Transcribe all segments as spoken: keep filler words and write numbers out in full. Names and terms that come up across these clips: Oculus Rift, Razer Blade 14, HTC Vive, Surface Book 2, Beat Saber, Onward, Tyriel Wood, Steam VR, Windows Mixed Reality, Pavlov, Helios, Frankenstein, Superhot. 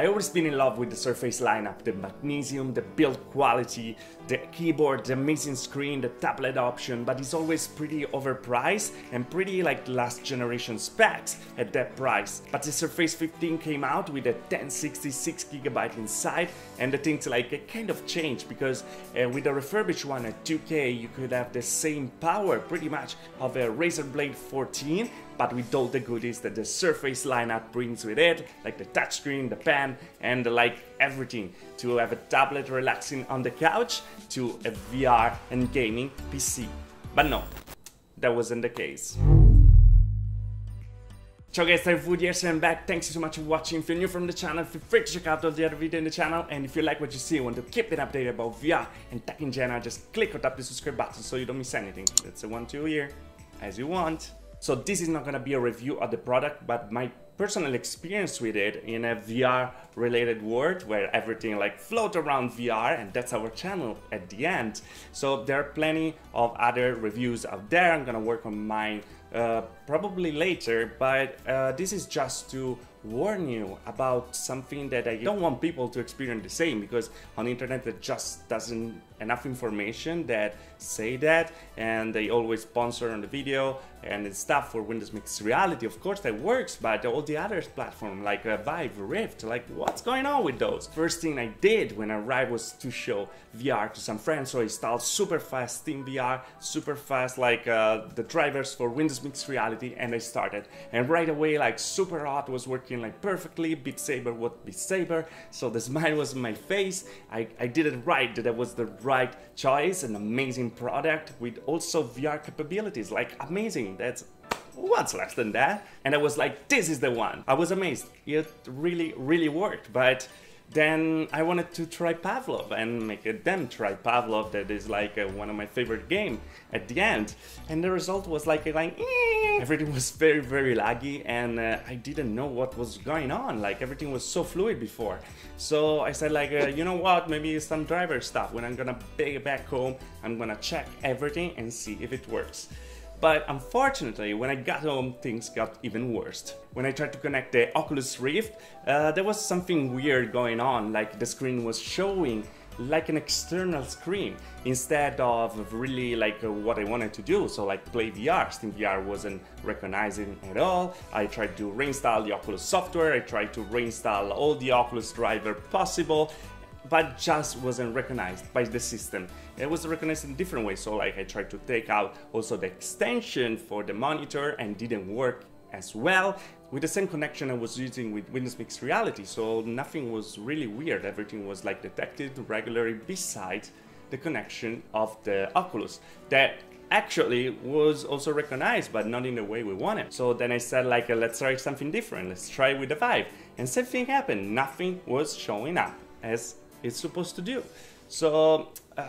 I've always been in love with the Surface lineup, the magnesium, the build quality, the keyboard, the amazing screen, the tablet option, but it's always pretty overpriced and pretty like last generation specs at that price. But the Surface fifteen came out with a ten sixty-six gigabyte inside, and the things like it kind of changed because uh, with a refurbished one at two K you could have the same power pretty much of a Razer Blade fourteen, but with all the goodies that the Surface lineup brings with it, like the touchscreen, the pen, and like everything, to have a tablet relaxing on the couch, to a V R and gaming P C. But no, that wasn't the case. Ciao guys, Tyriel Wood here, so I'm back. Thanks so much for watching. If you're new from the channel, feel free to check out all the other videos in the channel, and if you like what you see and want to keep it updated about V R and tech in general, just click or tap the subscribe button so you don't miss anything. That's the one two here, as you want. So this is not gonna be a review of the product, but my personal experience with it in a V R related world where everything like float around V R, and that's our channel at the end. So there are plenty of other reviews out there. I'm gonna work on mine uh, probably later, but uh, this is just to warn you about something that I don't want people to experience the same, because on the internet there just doesn't enough information that say that, and they always sponsor on the video and stuff for Windows Mixed Reality. Of course that works, but all the other platforms like uh, Vive, Rift, like what's going on with those? First thing I did when I arrived was to show V R to some friends, so I installed super fast Steam V R, super fast like uh, the drivers for Windows Mixed Reality, and I started, and right away like Superhot was working like perfectly, Beat Saber was Beat Saber, so the smile was on my face. I, I did it right, that was the right choice, an amazing product with also V R capabilities, like amazing, that's what's less than that. And I was like, this is the one. I was amazed, it really, really worked. But then I wanted to try Pavlov and make them try Pavlov, that is like uh, one of my favorite game at the end, and the result was like, like eee! Everything was very very laggy, and uh, I didn't know what was going on, like everything was so fluid before. So I said like, uh, you know what, maybe it's some driver stuff. When I'm gonna be back home, I'm gonna check everything and see if it works. But unfortunately, when I got home, things got even worse. When I tried to connect the Oculus Rift, uh, there was something weird going on, like the screen was showing like an external screen instead of really like uh, what I wanted to do, so like play V R. Steam V R wasn't recognizing at all. I tried to reinstall the Oculus software, I tried to reinstall all the Oculus driver possible, but just wasn't recognized by the system. It was recognized in different ways, so like I tried to take out also the extension for the monitor and didn't work as well, with the same connection I was using with Windows Mixed Reality, so nothing was really weird, everything was like detected regularly besides the connection of the Oculus, that actually was also recognized but not in the way we wanted. So then I said like, let's try something different, let's try with the Vive, and same thing happened, nothing was showing up as it's supposed to do. So uh,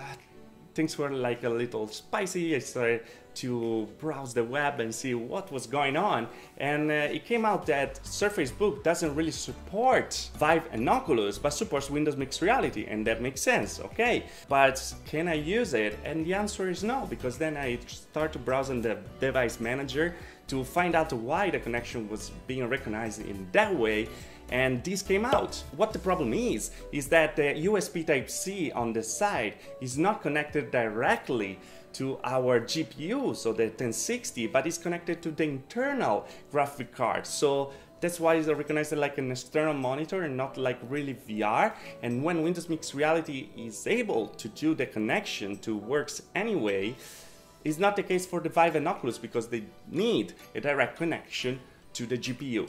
things were like a little spicy. I started to browse the web and see what was going on, and uh, it came out that Surface Book doesn't really support Vive and Oculus, but supports Windows Mixed Reality, and that makes sense, okay, but can I use it? And the answer is no, because then I start to browse in the device manager to find out why the connection was being recognized in that way, and this came out. What the problem is, is that the U S B Type-C on the side is not connected directly to our G P U, so the ten sixty, but it's connected to the internal graphic card. So that's why it's recognized like an external monitor and not like really V R. And when Windows Mixed Reality is able to do the connection to works anyway, it's not the case for the Vive and Oculus, because they need a direct connection to the G P U.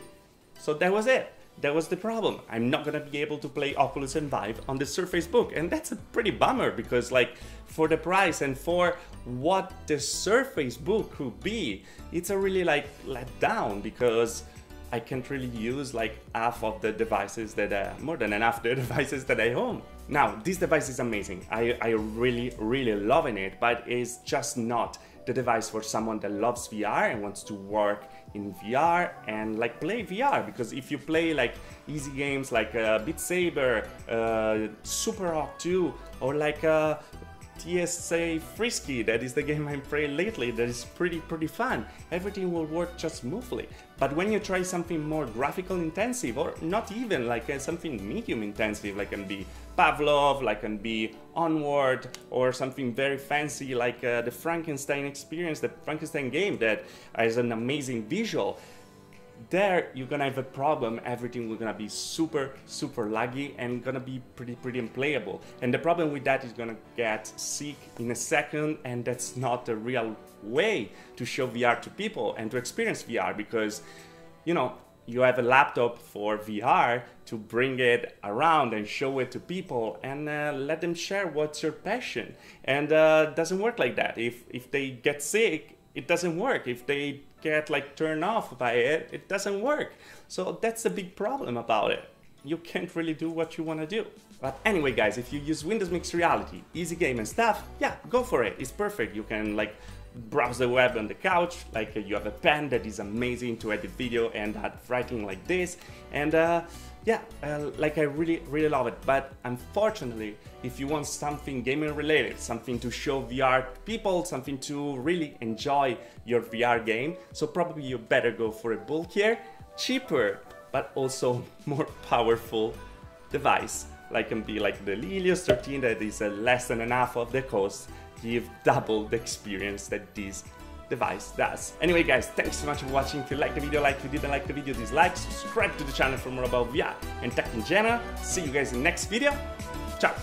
So that was it. That was the problem. I'm not gonna be able to play Oculus and Vive on the Surface Book, and that's a pretty bummer, because like for the price and for what the Surface Book could be, it's a really like let down, because I can't really use like half of the devices that uh, more than enough the devices that I own. Now this device is amazing. I, I really really loving it, but it's just not the device for someone that loves V R and wants to work in V R and like play V R, because if you play like easy games like uh, Beat Saber, uh, Superhot two, or like uh, T S A Frisky, that is the game I'm playing lately, that is pretty pretty fun. Everything will work just smoothly, but when you try something more graphical intensive, or not even like uh, something medium intensive, like can be Pavlov, like can be Onward, or something very fancy like uh, the Frankenstein experience, the Frankenstein game that has an amazing visual, there you're gonna have a problem. Everything will gonna be super super laggy and gonna be pretty pretty unplayable, and the problem with that is gonna get sick in a second, and that's not a real way to show V R to people and to experience V R, because you know you have a laptop for V R to bring it around and show it to people and uh, let them share what's your passion, and uh, doesn't work like that. If if they get sick, it doesn't work. If they get like turned off by it, it doesn't work. So that's a big problem about it. You can't really do what you want to do. But anyway guys, if you use Windows Mixed Reality, easy game and stuff, yeah, go for it, it's perfect. You can like browse the web on the couch, like you have a pen that is amazing to edit video and add writing like this, and uh, yeah, uh, like I really really love it. But unfortunately, if you want something gaming related, something to show V R people, something to really enjoy your V R game, so probably you better go for a bulkier, cheaper, but also more powerful device, like can be like the Helios thirteen that is uh, less than half of the cost, give double the experience that this device does. Anyway guys, thanks so much for watching. If you liked the video, like. If you didn't like the video, dislike. Subscribe to the channel for more about V R and tech in general. See you guys in the next video. Ciao!